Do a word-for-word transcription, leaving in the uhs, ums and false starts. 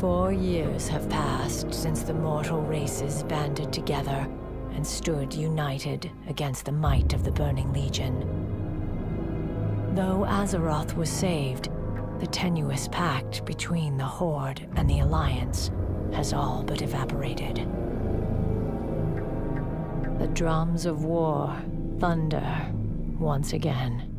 Four years have passed since the mortal races banded together and stood united against the might of the Burning Legion. Though Azeroth was saved, the tenuous pact between the Horde and the Alliance has all but evaporated. The drums of war thunder once again.